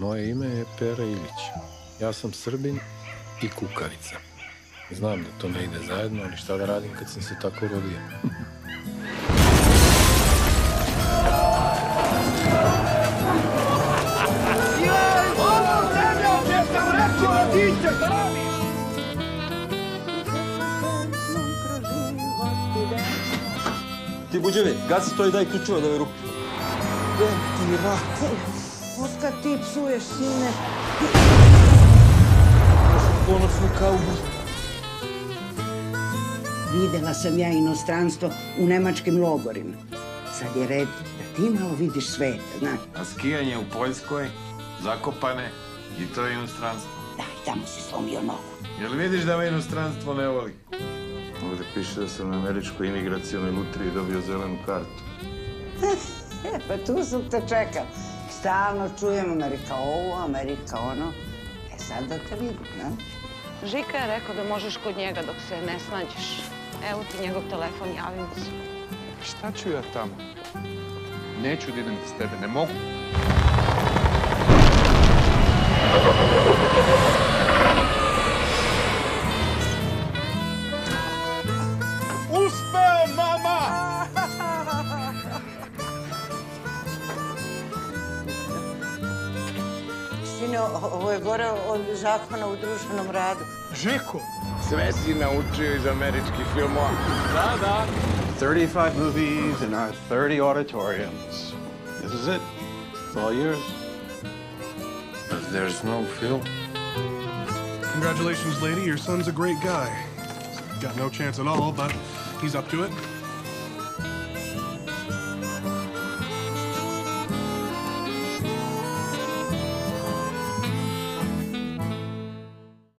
Moje ime je Pera Ilić. Ja sam Srbin I kukavica. Znam da to ne ide zajedno, ali šta da radim kad sam se tako rodio? Ti buđevi, gasi to I daj ključeva da ove rupi. Gdje ti rati? Oskar, ti psuješ, sine. Ponosno kao bud. Videla sam ja inostranstvo u nemačkim logorima. Sad je red da ti malo vidiš sveta, znaš. A skijanje u Poljskoj, zakopane, I to je inostranstvo. Da, I tamo si slomio nogu. Jel vidiš da me inostranstvo ne voli? Ovdje piše da sam na američkoj imigracijalnoj lutriji dobio zelenu kartu. Pa tu sam te čekao. Stalno čujem Amerika ovo, Amerika ono. E sad da te vidim, ne? Žika je rekao da možeš kod njega dok se ne snađeš. Evo ti njegov telefon, javim se. Šta ću ja tamo? Neću da idem s tebe, ne mogu. Uspeo, mama! Sine, ovo je gore od zakona u društvenom radu. Žiko! Sve si naučio iz američkih filmova. Da, da. 35 movies in our 30 auditoriums. This is it. It's all yours. But there's no film. Congratulations, lady. Your son's a great guy. Got no chance at all, but he's up to it.